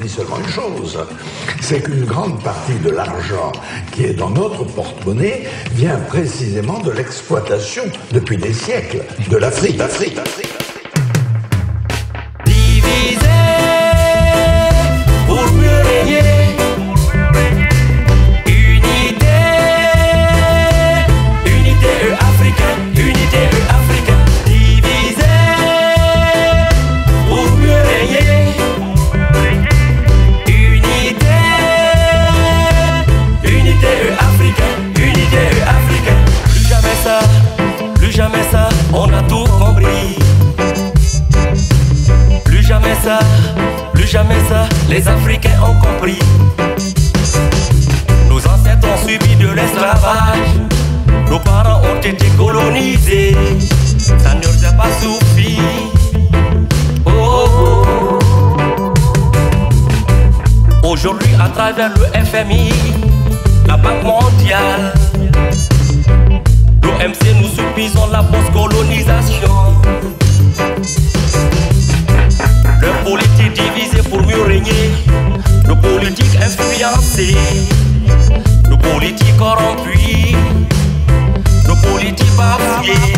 dit seulement une chose, c'est qu'une grande partie de l'argent qui est dans notre porte-monnaie vient précisément de l'exploitation depuis des siècles de l'Afrique. Les Africains ont compris. Nos ancêtres ont subi de l'esclavage. Nos parents ont été colonisés. Ça ne leur a pas suffi. Oh, oh, oh. Aujourd'hui, à travers le FMI, la Banque mondiale, l'OMC, nous subissons la post-colonisation. Leur politique divisée pour mieux régner, nos politiques influencées, nos politiques corrompues, nos politiques bafouées.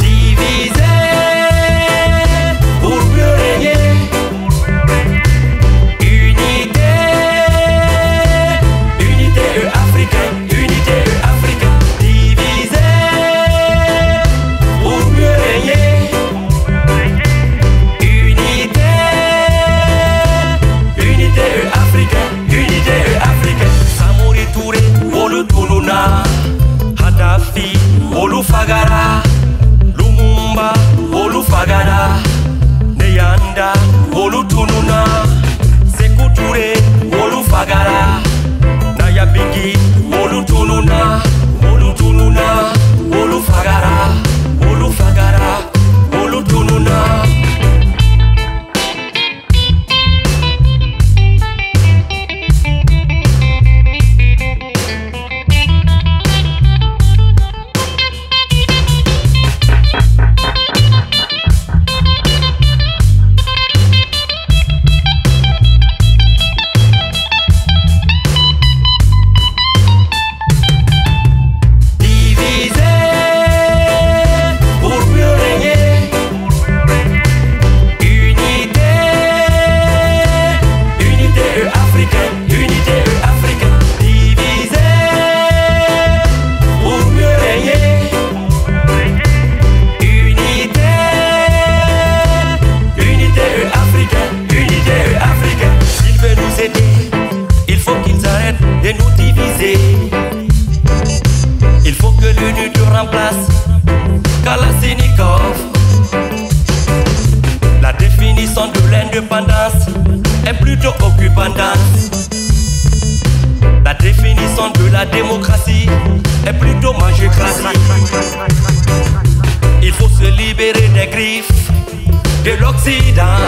Divisées pour mieux régner, unité, unité africaine. Gaddafi, Olufagara, Lumumba, Olufagara, Neyanda, Olutununa, Sékou Touré, Olufagara, Nayabingi, Olutununa, Olutununa, Olufagara, Olufagara, Olutununa. La définition de la démocratie est plutôt magécratie. Il faut se libérer des griffes de l'Occident.